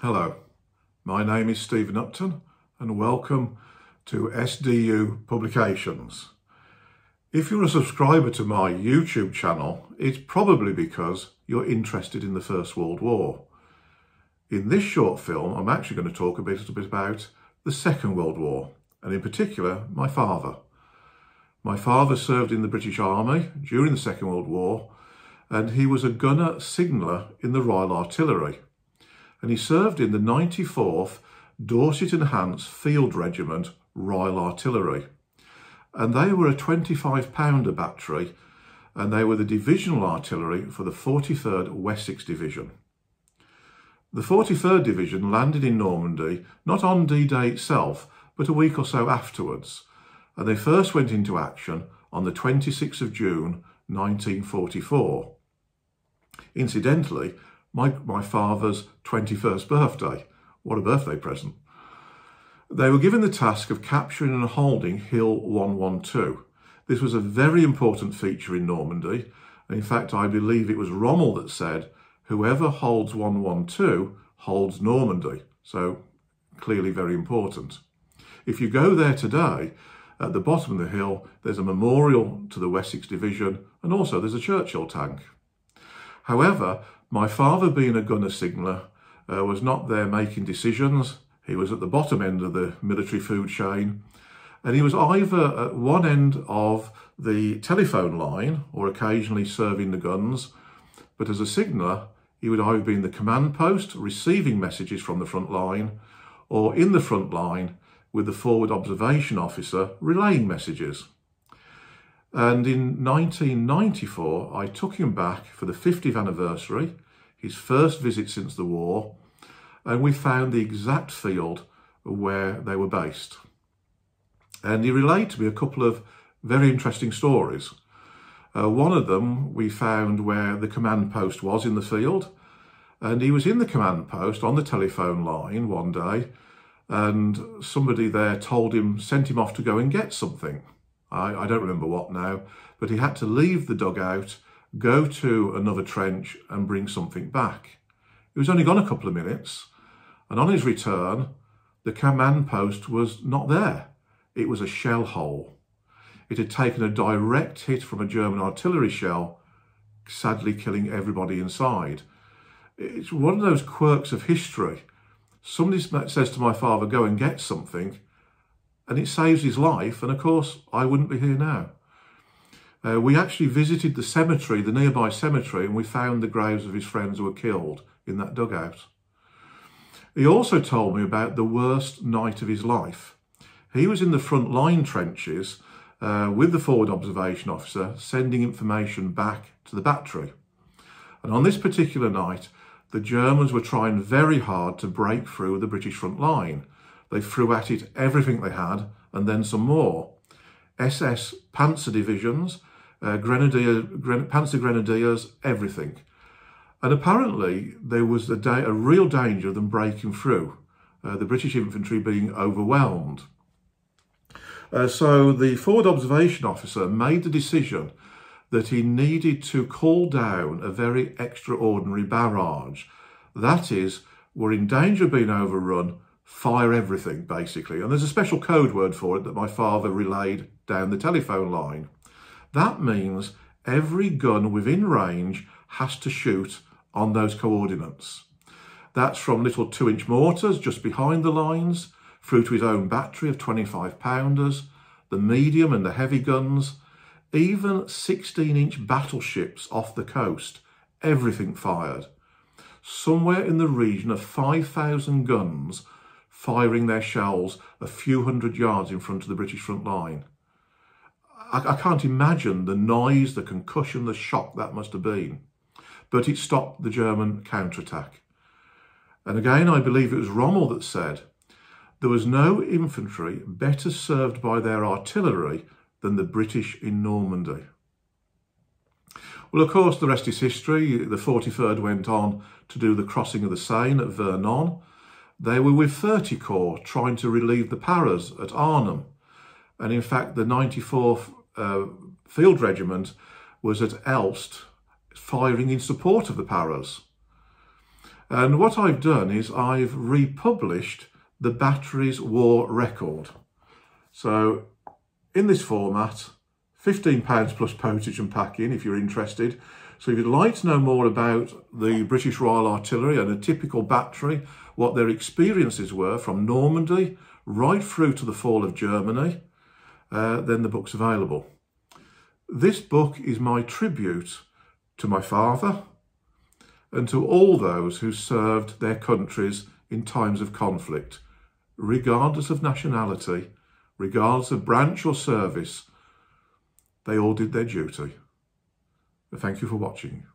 Hello, my name is Stephen Upton and welcome to SDU Publications. If you're a subscriber to my YouTube channel, it's probably because you're interested in the First World War. In this short film, I'm actually going to talk a little bit about the Second World War, and in particular, my father. My father served in the British Army during the Second World War, and he was a gunner signaller in the Royal Artillery. And he served in the 94th Dorset and Hants Field Regiment, Royal Artillery. And they were a 25-pounder battery, and they were the divisional artillery for the 43rd Wessex Division. The 43rd Division landed in Normandy not on D-Day itself, but a week or so afterwards, and they first went into action on the 26th of June 1944. Incidentally, my father's 21st birthday. What a birthday present. They were given the task of capturing and holding Hill 112. This was a very important feature in Normandy, and in fact I believe it was Rommel that said, "Whoever holds 112 holds Normandy," so clearly very important. If you go there today, at the bottom of the hill, there's a memorial to the Wessex Division, and also there's a Churchill tank. However, my father, being a gunner signaller, was not there making decisions. He was at the bottom end of the military food chain, and he was either at one end of the telephone line or occasionally serving the guns, but as a signaller, he would either be in the command post receiving messages from the front line, or in the front line with the Forward Observation Officer relaying messages. And in 1994, I took him back for the 50th anniversary, his first visit since the war, and we found the exact field where they were based. And he relayed to me a couple of very interesting stories. One of them we found where the command post was in the field, and he was in the command post on the telephone line one day, and somebody there told him, sent him off to go and get something. I don't remember what now, but he had to leave the dugout, go to another trench and bring something back. He was only gone a couple of minutes, and on his return, the command post was not there. It was a shell hole. It had taken a direct hit from a German artillery shell, sadly killing everybody inside. It's one of those quirks of history. Somebody says to my father, "Go and get something," and it saves his life, and of course I wouldn't be here now. We actually visited the cemetery, the nearby cemetery, and we found the graves of his friends who were killed in that dugout. He also told me about the worst night of his life. He was in the front line trenches with the Forward Observation Officer, sending information back to the battery. And on this particular night, the Germans were trying very hard to break through the British front line. They threw at it everything they had, and then some more. SS Panzer Divisions, Panzer Grenadiers, everything. And apparently there was a real danger of them breaking through, the British infantry being overwhelmed. So the Forward Observation Officer made the decision that he needed to call down a very extraordinary barrage. That is, we're in danger of being overrun, fire everything, basically. And there's a special code word for it that my father relayed down the telephone line. That means every gun within range has to shoot on those coordinates. That's from little 2-inch mortars just behind the lines, through to his own battery of 25-pounders, the medium and the heavy guns, even 16-inch battleships off the coast, everything fired. Somewhere in the region of 5,000 guns firing their shells a few hundred yards in front of the British front line. I can't imagine the noise, the concussion, the shock that must have been. But it stopped the German counterattack. And again, I believe it was Rommel that said, "There was no infantry better served by their artillery than the British in Normandy." Well, of course, the rest is history. The 43rd went on to do the crossing of the Seine at Vernon. They were with 30 Corps trying to relieve the paras at Arnhem. And in fact, the 94th Field Regiment was at Elst, firing in support of the paras. And what I've done is I've republished the battery's war record. So in this format, £15 plus postage and packing if you're interested. So if you'd like to know more about the British Royal Artillery and a typical battery, what their experiences were from Normandy right through to the fall of Germany, then the book's available. This book is my tribute to my father and to all those who served their countries in times of conflict, regardless of nationality, regardless of branch or service. They all did their duty. Thank you for watching.